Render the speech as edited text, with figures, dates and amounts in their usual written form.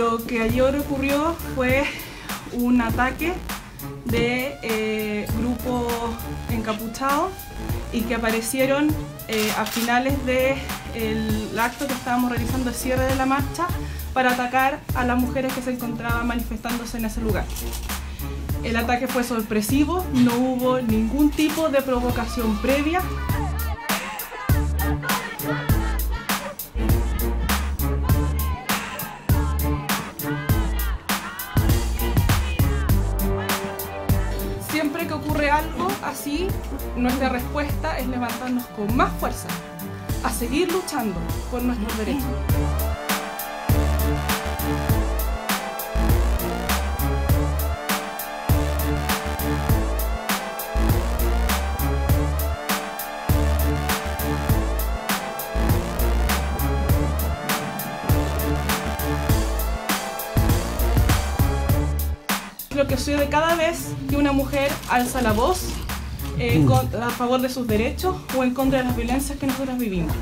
Lo que ayer ocurrió fue un ataque de grupos encapuchados y que aparecieron a finales del acto que estábamos realizando, el cierre de la marcha, para atacar a las mujeres que se encontraban manifestándose en ese lugar. El ataque fue sorpresivo, no hubo ningún tipo de provocación previa. Siempre que ocurre algo así, nuestra respuesta es levantarnos con más fuerza, a seguir luchando por nuestros derechos. Lo que sucede cada vez que una mujer alza la voz a favor de sus derechos o en contra de las violencias que nosotras vivimos.